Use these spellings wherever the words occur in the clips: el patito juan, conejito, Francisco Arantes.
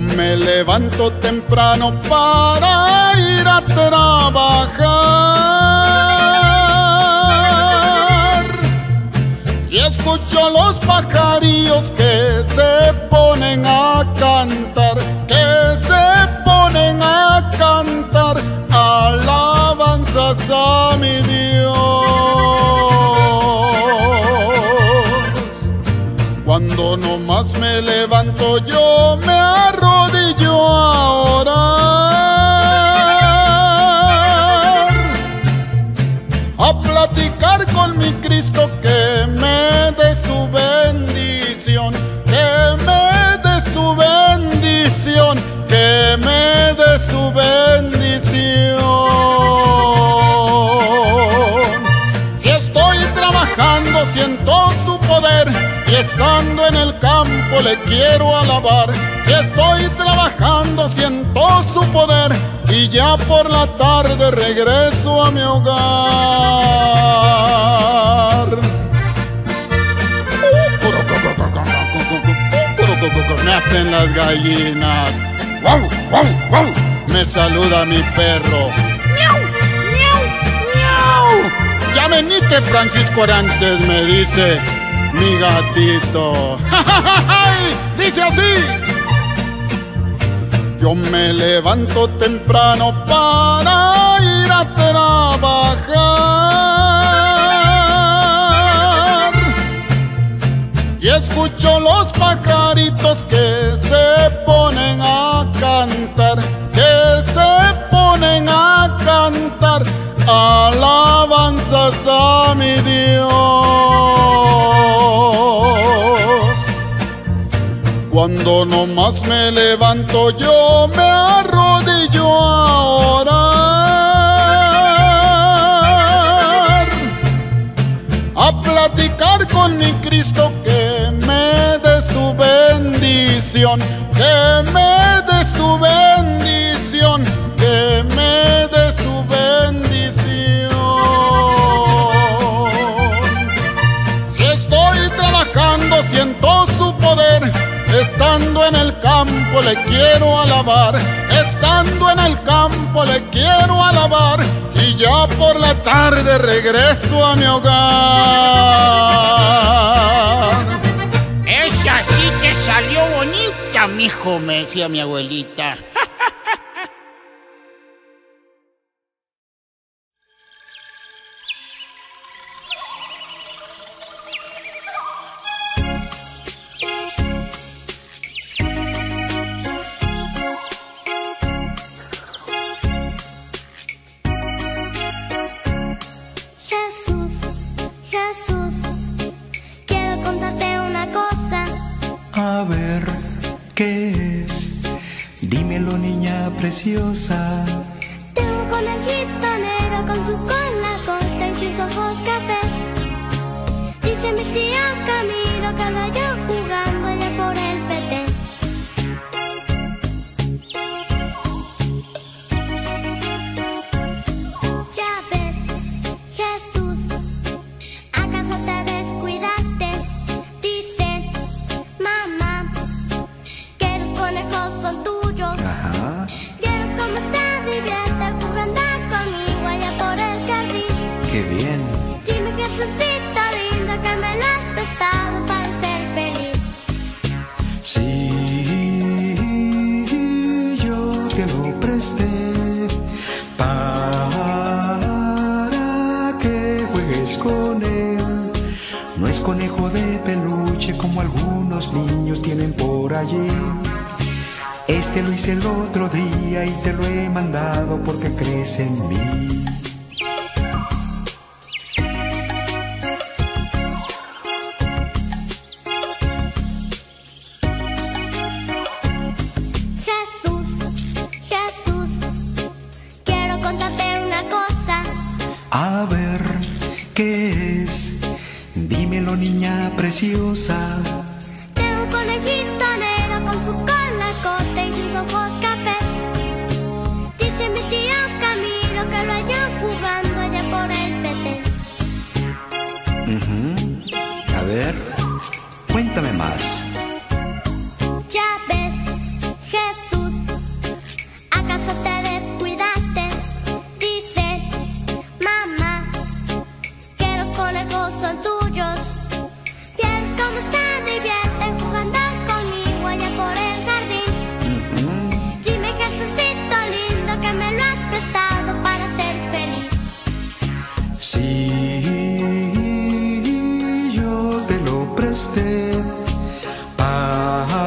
Yo me levanto temprano para ir a trabajar y escucho los pajarillos que se ponen a cantar, que se ponen a cantar alabanzas a mi Dios. Cuando nomás me levanto yo me arrodillo a orar, a platicar con mi Cristo que me dé su bendición, que me dé su bendición, que me dé su bendición. Si estoy trabajando siento su poder y estando en el campo le quiero alabar. Si estoy trabajando siento su poder y ya por la tarde regreso a mi hogar. Me hacen las gallinas, ¡guau, guau, guau! Me saluda mi perro, ¡miau, miau, miau! Ya venite Francisco Arantes, me dice mi gatito. Dice así: yo me levanto temprano para ir a trabajar y escucho los pajaritos que se ponen a cantar, que se ponen a cantar alabanzas a mi Dios. Cuando nomás me levanto yo me arrodillo a orar, a platicar con mi Cristo que me dé su bendición, que me dé su bendición, que me dé su bendición. Siento su poder, estando en el campo le quiero alabar, estando en el campo le quiero alabar y ya por la tarde regreso a mi hogar. Esa sí te salió bonita, mijo, me decía mi abuelita. Preciosa. Tengo un conejito negro con su cola corta y sus ojos café. Dice mi tío Camilo que lo halló jugando allá por el PT. Ya ves, Jesús, ¿acaso te descuidaste? Dice, mamá, que los conejos son tuyos. Ajá. ¡Qué bien! Dime, Jesucito lindo, que me lo has prestado para ser feliz. Sí, yo te lo presté para que juegues con él. No es conejo de peluche como algunos niños tienen por allí. Este lo hice el otro día y te lo he mandado porque crees en mí. Cuéntame más. Ya ves, Jesús, usted para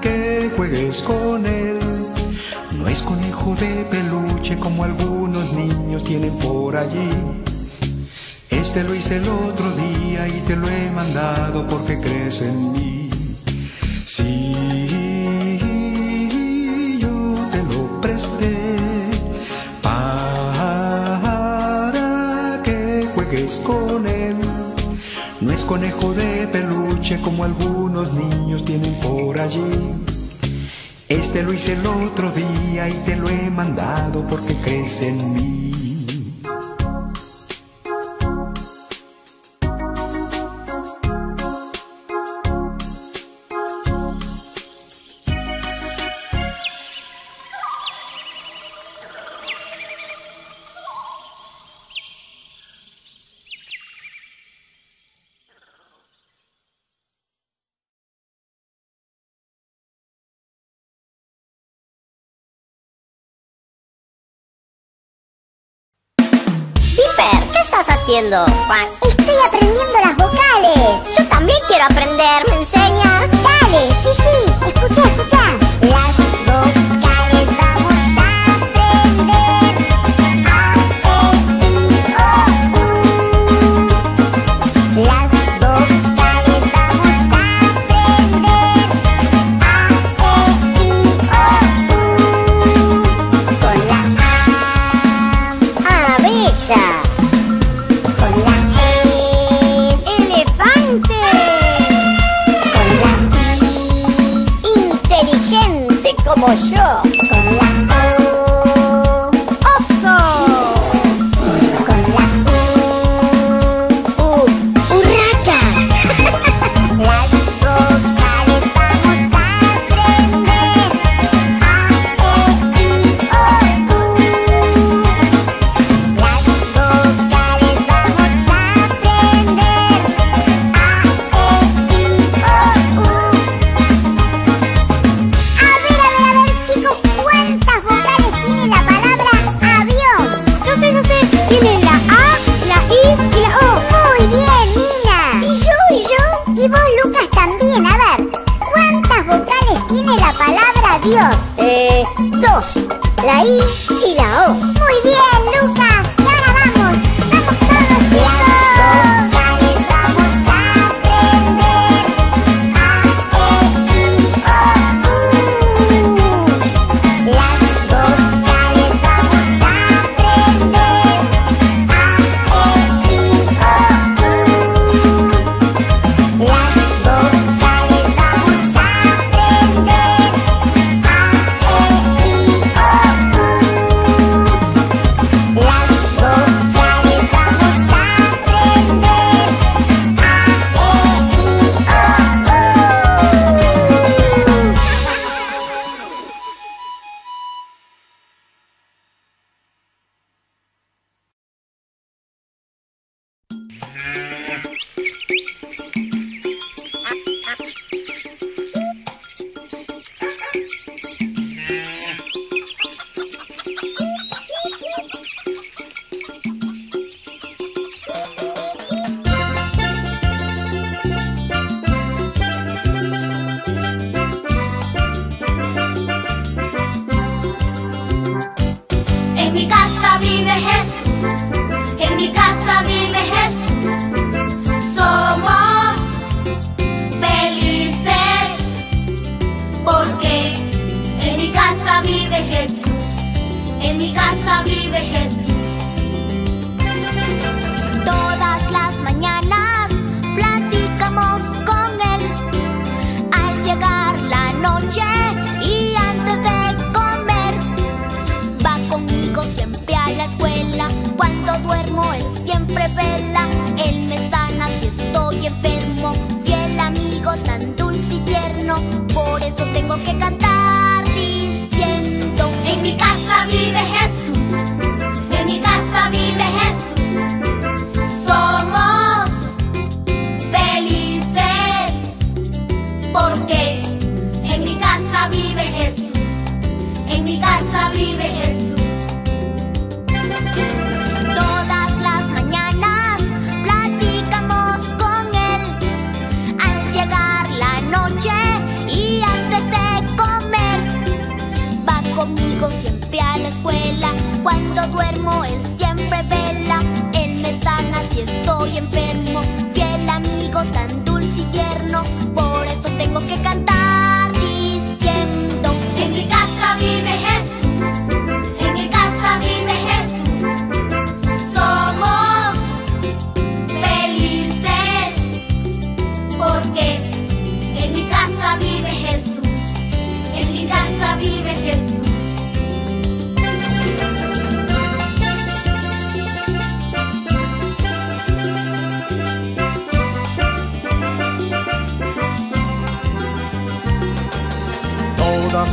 que juegues con él. No es conejo de peluche como algunos niños tienen por allí. Este lo hice el otro día y te lo he mandado porque crees en mí. Si yo te lo presté para que juegues con él. No es conejo de peluche como algunos niños tienen por allí. Este lo hice el otro día y te lo he mandado porque crees en mí. Juan, estoy aprendiendo las vocales. Yo también quiero aprender, ¿me enseñas? Dale, sí, sí, escucha, escucha. Las vocales vamos a aprender. A, E, I, O, U. Las vocales vamos a aprender. A, E, I, O, U. Con la A. Abeja. Como yo. Con la O, oso. Con la U, urraca. Las vocales vamos a aprender. A, E, I, O, U. Las vocales vamos a aprender. A, E, I, O, U. Dios. Dos. La I y la O. Muy bien, Lucas. Y ahora vamos. Vamos todos juntos.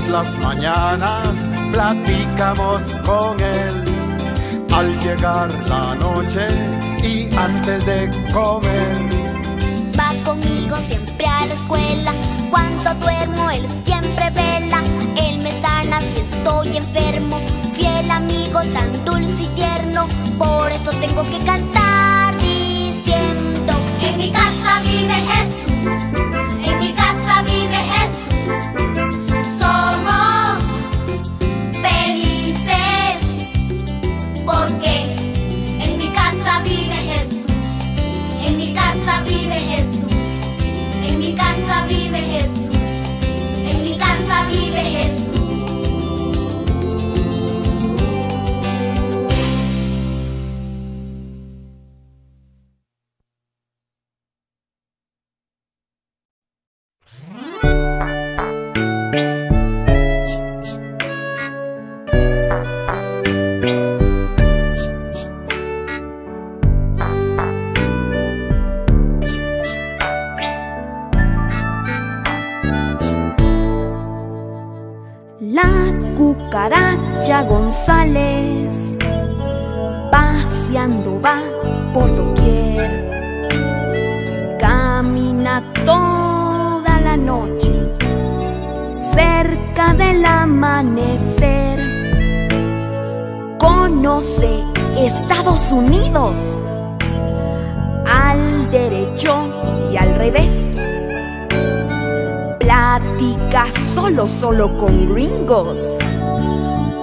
todas las mañanas platicamos con él. Al llegar la noche y antes de comer, va conmigo siempre a la escuela. Cuando duermo él siempre vela. Él me sana si estoy enfermo. Fiel amigo tan dulce y tierno. Por eso tengo que cantar diciendo: en mi casa vive Jesús, en mi casa vive Jesús. Cucaracha González paseando va por doquier. Camina toda la noche cerca del amanecer. Conoce Estados Unidos al derecho y al revés. Platica solo con gringos,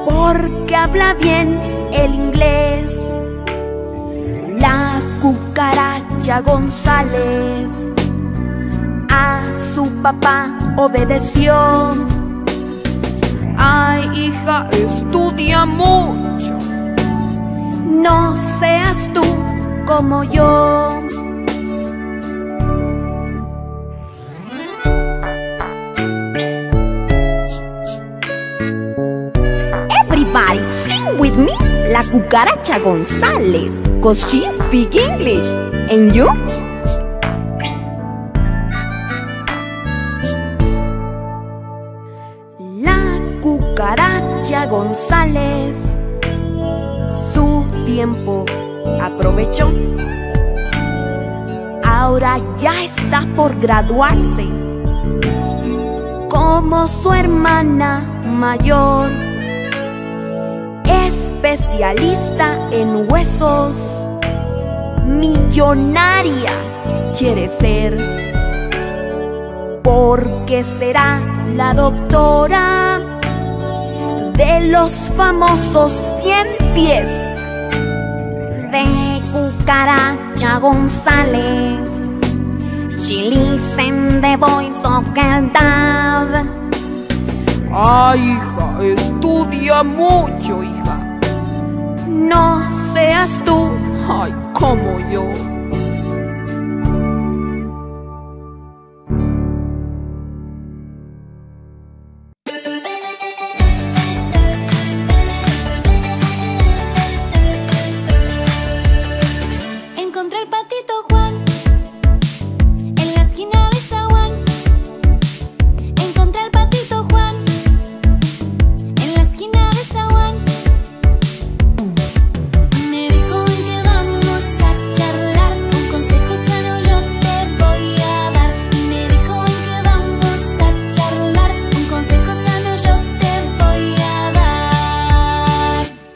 porque habla bien el inglés. La cucaracha González a su papá obedeció. Ay, hija, estudia mucho, no seas tú como yo. Sing with me, la cucaracha González, 'cause she speak English, and you? La cucaracha González su tiempo aprovechó. Ahora ya está por graduarse como su hermana mayor. Especialista en huesos, millonaria quiere ser, porque será la doctora de los famosos 100 pies de Cucaracha González. She listen the voice of God. Ay, hija, estudia mucho, hija. No seas tú, ay, como yo. Encontré al patito Juan en la esquina de Zaguán. Encontré al patito Juan en la esquina de Zaguán.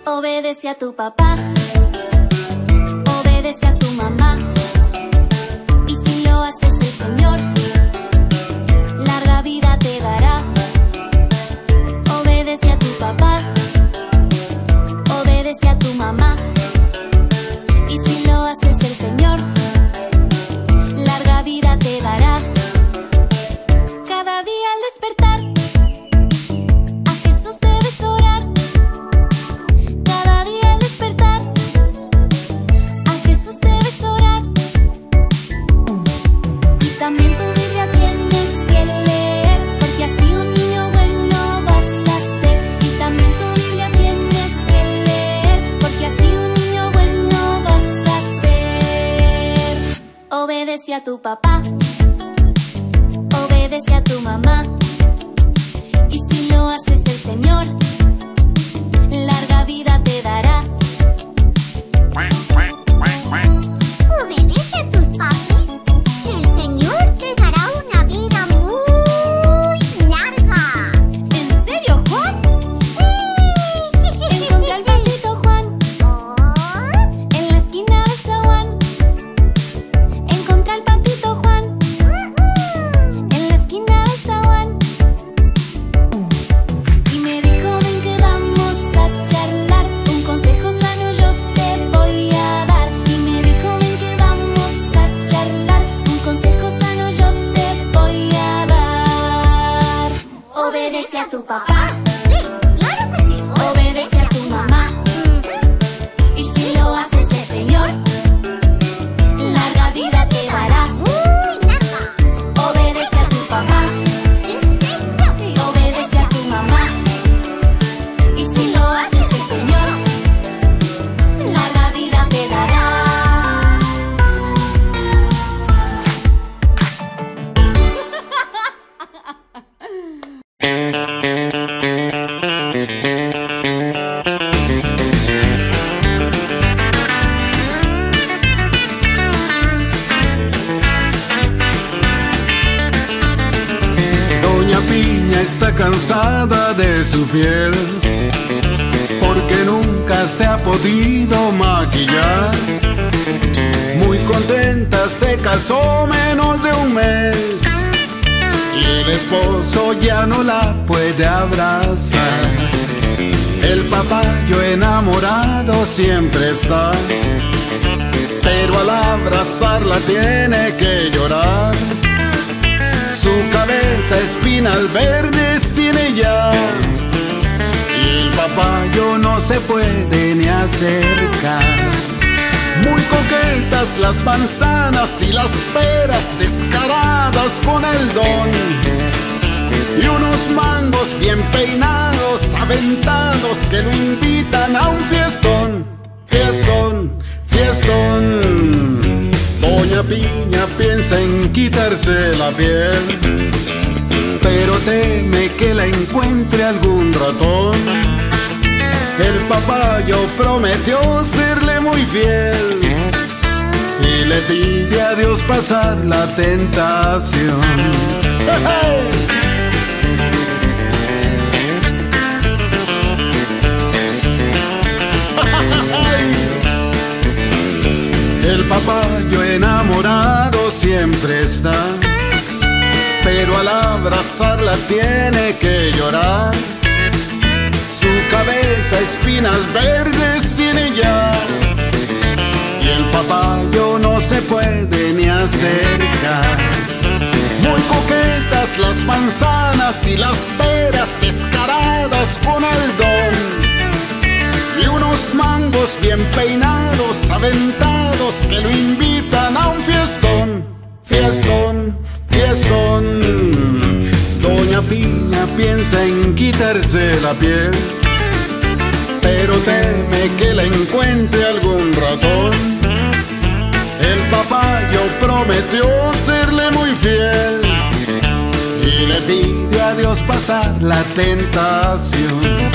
Obedece a tu papá, obedece a tu mamá, y si lo haces el Señor, larga vida te dará. Obedece a tu papá, obedece a tu mamá, y si lo haces el Señor, larga vida te dará. Cada día al despertar, a Jesús debes orar. También tu Biblia tienes que leer, porque así un niño bueno vas a ser. Y también tu Biblia tienes que leer, porque así un niño bueno vas a ser. Obedece a tu papá, obedece a tu mamá, y si lo lo haces el Señor, larga vida te dará. Obedece a tus papis y el Señor te dará una vida muy larga. ¿En serio, Juan? ¡Sí! Encontré al patito Juan, oh, en la esquina del zaguán. Encontré al patito Juan, en la esquina del zaguán. Y me dijo: ven que vamos a charlar, un consejo sano yo te voy a dar. Y me dijo: ven que vamos a charlar, un consejo sano yo te voy a dar. Obedece a tu papá, sí, claro que sí. Obedece a tu mamá, y si lo haces el Señor, larga vida te dará. Muy larga. Obedece a tu papá, sí, señor. Obedece a tu mamá, y si lo haces el Señor, larga vida te dará. Doña Piña está cansada de su piel, porque nunca se ha podido maquillar. Muy contenta se casó menos de un mes, y el esposo ya no la puede abrazar. El papayo enamorado siempre está, pero al abrazarla tiene que llorar. Su cabeza espinal verdes tiene ya, y el papayo no se puede ni acercar. Muy coquetas las manzanas y las peras, descaradas con el don, y unos mangos bien peinados, aventados, que lo invitan a un fiestón. Fiestón, fiestón. Doña Piña piensa en quitarse la piel, pero teme que la encuentre algún ratón. El papayo prometió serle muy fiel, y le pide a Dios pasar la tentación. ¡Hey! El papayo enamorado siempre está, pero al abrazarla tiene que llorar. Su cabeza espinas verdes tiene ya, y el papayo no se puede ni acercar. Muy coquetas las manzanas y las peras, descaradas con el don, y unos mangos bien peinados, aventados, que lo invitan a un fiestón. Fiestón, fiestón. Doña Piña piensa en quitarse la piel, pero teme que la encuentre algún ratón. El papayo prometió serle muy fiel, y le pide a Dios pasar la tentación.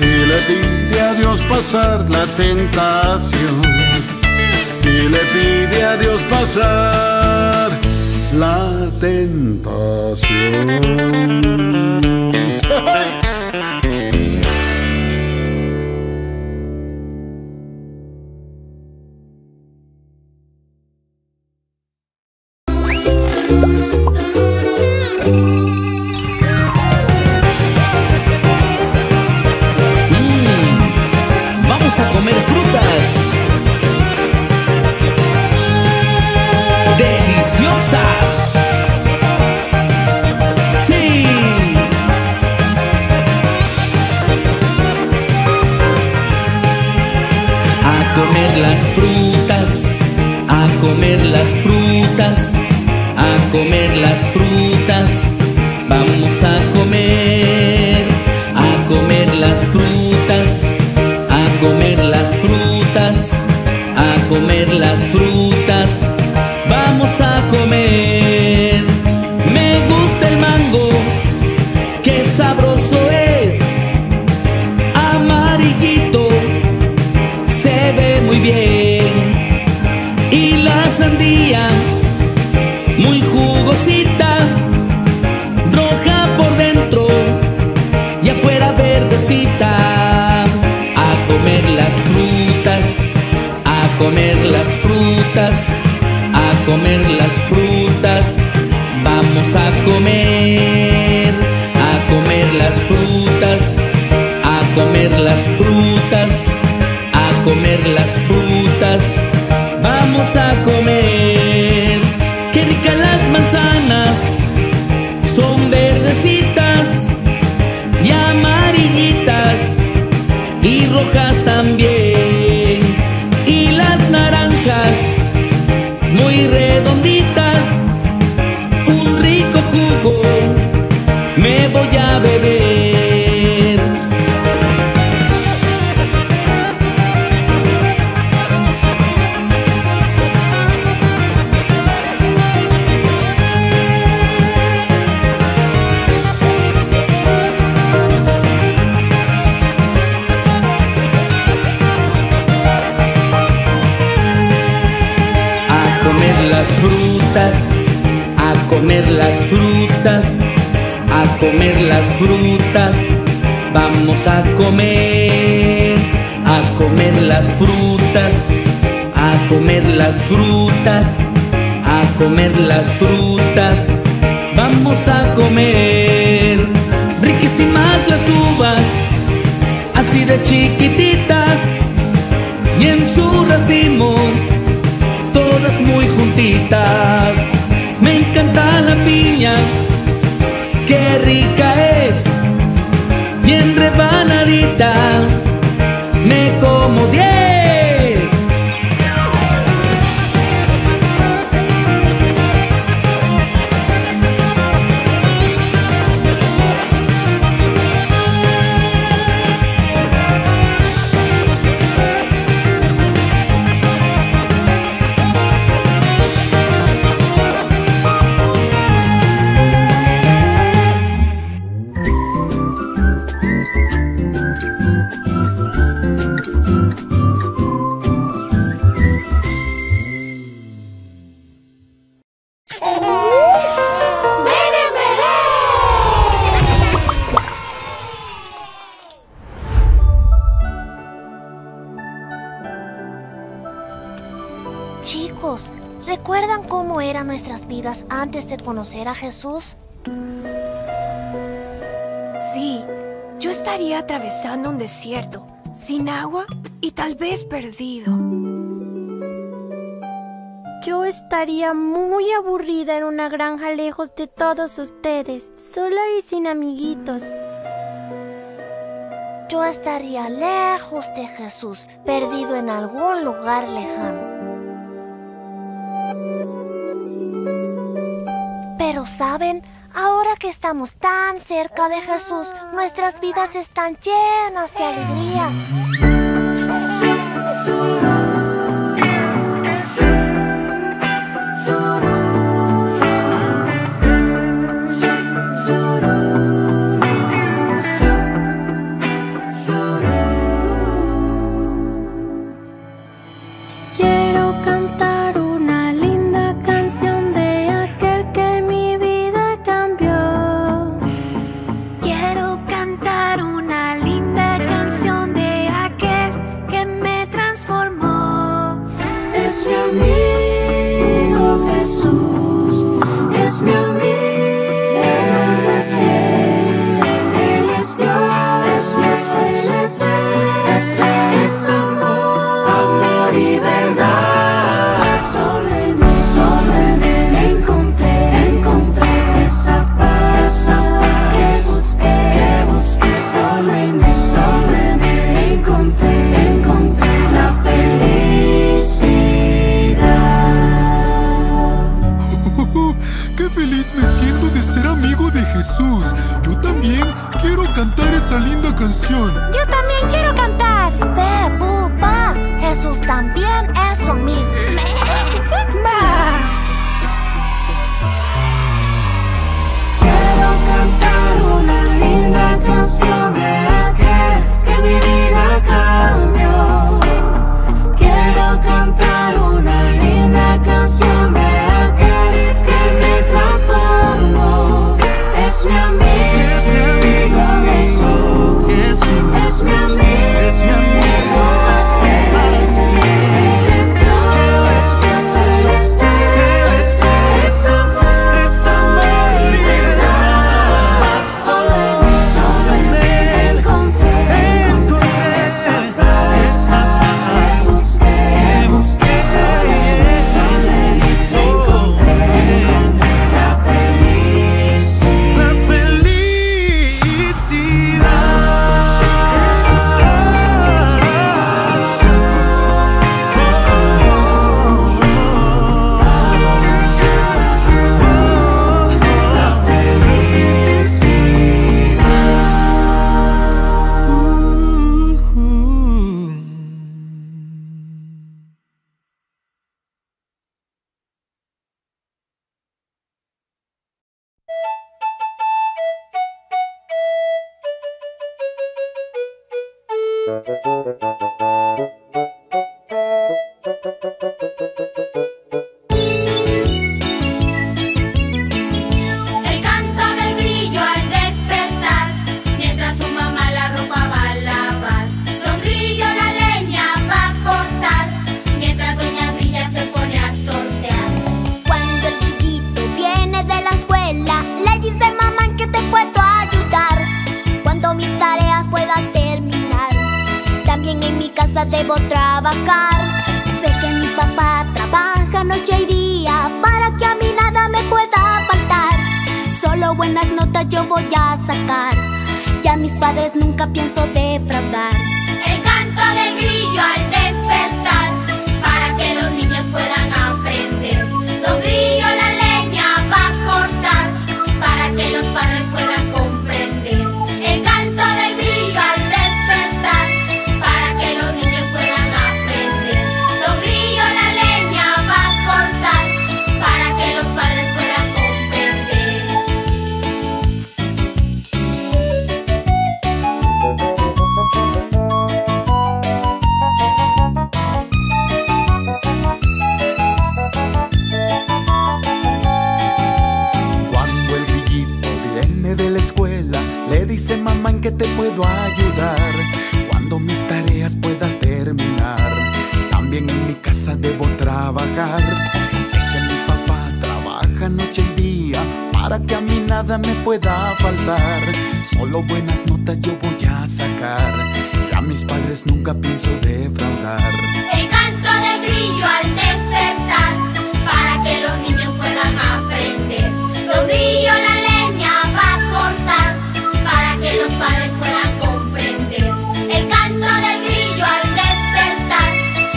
Y le pide a Dios pasar la tentación. Y le pide a Dios pasar la tentación. Sabroso. sandía, muy jugosita, roja por dentro y afuera verdecita. A comer las frutas, a comer las frutas, a comer las frutas, vamos a comer. A comer las frutas, a comer las frutas, a comer las frutas, vamos a comer. Qué ricas las manzanas, son verdecitas y amarillitas y rojas también. Y las naranjas, muy redonditas, un rico jugo me voy a beber. A comer las frutas, a comer las frutas, vamos a comer. A comer las frutas, a comer las frutas, a comer las frutas, vamos a comer. Riquísimas las uvas, así de chiquititas, y en su racimo todas muy juntitas. Me encanta la piña, qué rica es, y en rebanadita me como 10. Chicos, ¿recuerdan cómo eran nuestras vidas antes de conocer a Jesús? Sí, yo estaría atravesando un desierto, sin agua y tal vez perdido. Yo estaría muy aburrida en una granja lejos de todos ustedes, sola y sin amiguitos. Yo estaría lejos de Jesús, perdido en algún lugar lejano. Pero ¿saben? Ahora que estamos tan cerca de Jesús, nuestras vidas están llenas de alegría. Una linda canción de aquel Debo trabajar. Sé que mi papá trabaja noche y día para que a mí nada me pueda faltar. Solo buenas notas yo voy a sacar, y a mis padres nunca pienso defraudar. El canto del grillo al despertar, para que los niños puedan aprender. Don Grillo la leña va a cortar, para que los padres puedan comprender. El canto del grillo al despertar, para que los niños dice mamá en qué te puedo ayudar, cuando mis tareas pueda terminar, también en mi casa debo trabajar. Sé que mi papá trabaja noche y día para que a mí nada me pueda faltar. Solo buenas notas yo voy a sacar, y a mis padres nunca pienso defraudar. El canto del grillo al despertar, para que los niños puedan aprender. Don Grillo la leña va a cortar, para que los padres puedan comprender. El canto del grillo al despertar,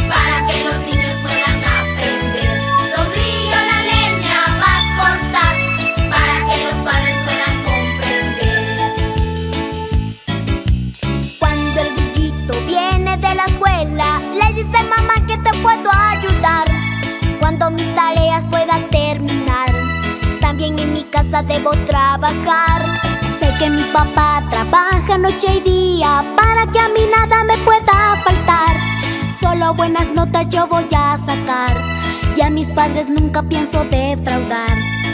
para que los niños puedan aprender. Don Grillo la leña va a cortar, para que los padres puedan comprender. Cuando el grillito viene de la escuela, le dice mamá que te puedo ayudar, cuando mis tareas puedan terminar, también en mi casa debo trabajar. Sé que mi papá trabaja noche y día para que a mí nada me pueda faltar. Solo buenas notas yo voy a sacar, y a mis padres nunca pienso defraudar.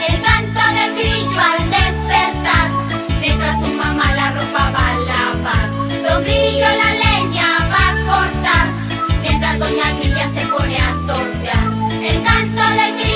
El canto del grillo al despertar, mientras su mamá la ropa va a lavar. Don Grillo la leña va a cortar, mientras doña Grilla se pone a tortear. El canto del grillo